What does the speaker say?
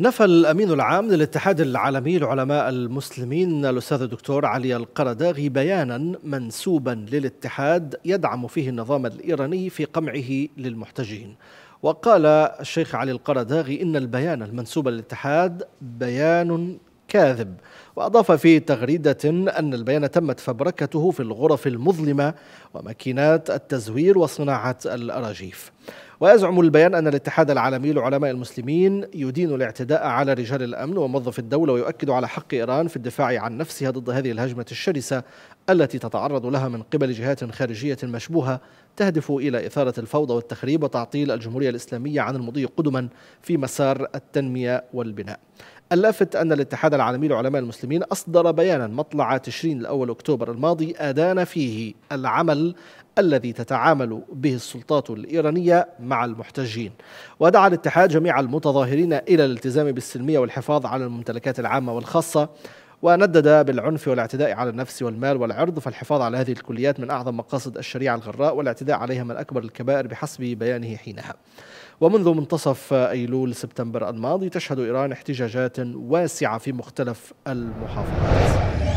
نفى الأمين العام للاتحاد العالمي لعلماء المسلمين الأستاذ الدكتور علي القرداغي بيانا منسوبا للاتحاد يدعم فيه النظام الإيراني في قمعه للمحتجين. وقال الشيخ علي القرداغي إن البيان المنسوب للاتحاد بيان كاذب، وأضاف في تغريدة أن البيان تمت فبركته في الغرف المظلمة وماكينات التزوير وصناعة الأراجيف. ويزعم البيان أن الاتحاد العالمي لعلماء المسلمين يدين الاعتداء على رجال الأمن وموظف الدولة، ويؤكد على حق إيران في الدفاع عن نفسها ضد هذه الهجمة الشرسة التي تتعرض لها من قبل جهات خارجية مشبوهة تهدف إلى إثارة الفوضى والتخريب وتعطيل الجمهورية الإسلامية عن المضي قدما في مسار التنمية والبناء. اللافت أن الاتحاد العالمي لعلماء المسلمين أصدر بيانا مطلع تشرين الأول أكتوبر الماضي أدان فيه العمل الذي تتعامل به السلطات الإيرانية مع المحتجين، ودعا الاتحاد جميع المتظاهرين إلى الالتزام بالسلمية والحفاظ على الممتلكات العامة والخاصة، وندد بالعنف والاعتداء على النفس والمال والعرض، فالحفاظ على هذه الكليات من أعظم مقاصد الشريعة الغراء، والاعتداء عليها من أكبر الكبائر بحسب بيانه حينها. ومنذ منتصف أيلول سبتمبر الماضي تشهد إيران احتجاجات واسعة في مختلف المحافظات.